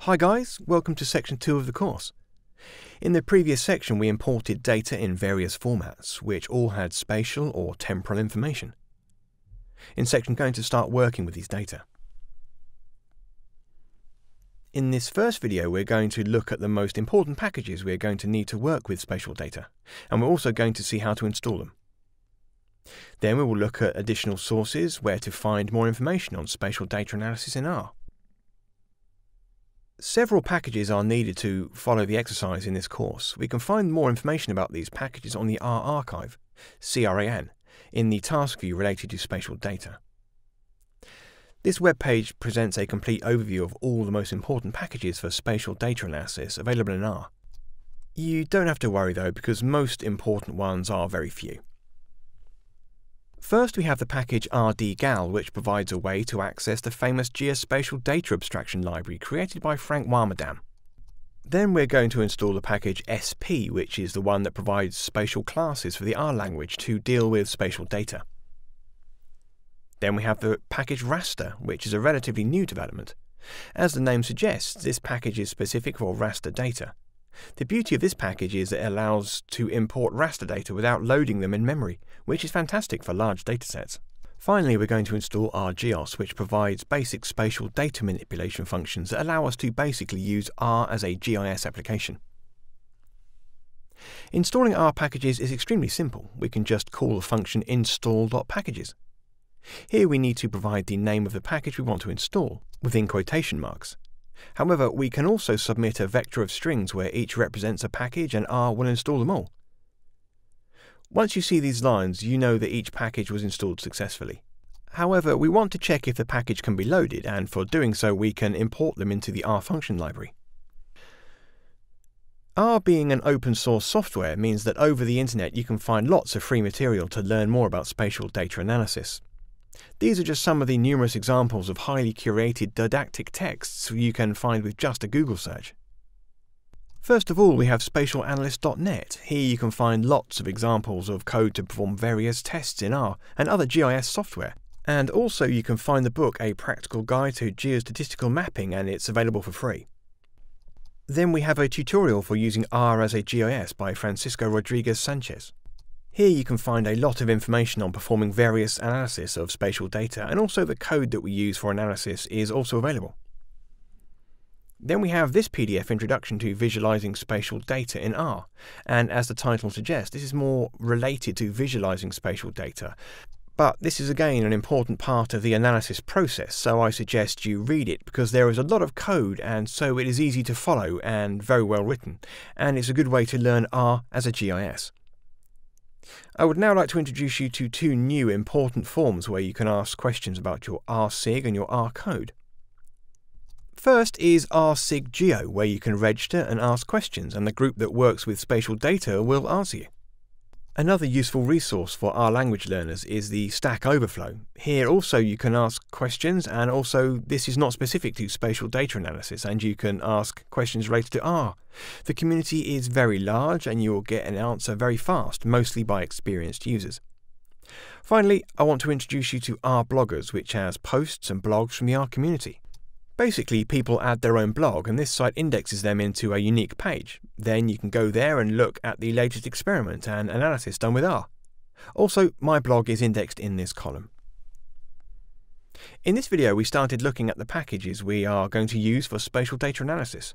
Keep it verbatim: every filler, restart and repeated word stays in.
Hi guys, welcome to section two of the course. In the previous section we imported data in various formats, which all had spatial or temporal information. In this section we're going to start working with these data. In this first video we're going to look at the most important packages we're going to need to work with spatial data, and we're also going to see how to install them. Then we will look at additional sources where to find more information on spatial data analysis in R. Several packages are needed to follow the exercise in this course. We can find more information about these packages on the R archive, C R A N, in the task view related to spatial data. This webpage presents a complete overview of all the most important packages for spatial data analysis available in R. You don't have to worry though, because most important ones are very few. First we have the package R D gal, which provides a way to access the famous geospatial data abstraction library created by Frank Warmerdam. Then we're going to install the package S P, which is the one that provides spatial classes for the R language to deal with spatial data. Then we have the package raster, which is a relatively new development. As the name suggests, this package is specific for raster data. The beauty of this package is that it allows to import raster data without loading them in memory, which is fantastic for large datasets. Finally, we're going to install rgeos, which provides basic spatial data manipulation functions that allow us to basically use R as a G I S application. Installing R packages is extremely simple. We can just call the function install.packages. Here we need to provide the name of the package we want to install, within quotation marks. However, we can also submit a vector of strings where each represents a package, and R will install them all. Once you see these lines, you know that each package was installed successfully. However, we want to check if the package can be loaded, and for doing so we can import them into the R function library. R being an open source software means that over the internet you can find lots of free material to learn more about spatial data analysis. These are just some of the numerous examples of highly curated didactic texts you can find with just a Google search. First of all, we have spatial analyst dot net. Here you can find lots of examples of code to perform various tests in R and other G I S software. And also you can find the book A Practical Guide to Geostatistical Mapping, and it's available for free. Then we have a tutorial for using R as a G I S by Francisco Rodriguez Sanchez. Here you can find a lot of information on performing various analysis of spatial data, and also the code that we use for analysis is also available. Then we have this P D F introduction to visualizing spatial data in R, and as the title suggests, this is more related to visualizing spatial data. But this is again an important part of the analysis process, so I suggest you read it, because there is a lot of code and so it is easy to follow and very well written, and it's a good way to learn R as a G I S. I would now like to introduce you to two new important forms where you can ask questions about your R sig and your R code. First is R sig geo, where you can register and ask questions, and the group that works with spatial data will answer you. Another useful resource for R language learners is the Stack Overflow. Here also you can ask questions, and also this is not specific to spatial data analysis, and you can ask questions related to R. The community is very large and you will get an answer very fast, mostly by experienced users. Finally, I want to introduce you to R bloggers, which has posts and blogs from the R community. Basically, people add their own blog and this site indexes them into a unique page. Then you can go there and look at the latest experiment and analysis done with R. Also, my blog is indexed in this column. In this video, we started looking at the packages we are going to use for spatial data analysis.